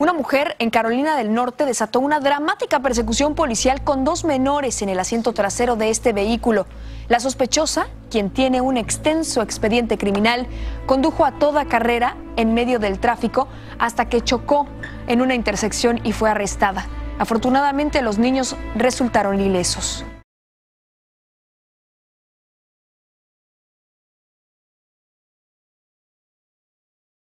Una mujer en Carolina del Norte desató una dramática persecución policial con dos menores en el asiento trasero de este vehículo. La sospechosa, quien tiene un extenso expediente criminal, condujo a toda carrera en medio del tráfico hasta que chocó en una intersección y fue arrestada. Afortunadamente, los niños resultaron ilesos.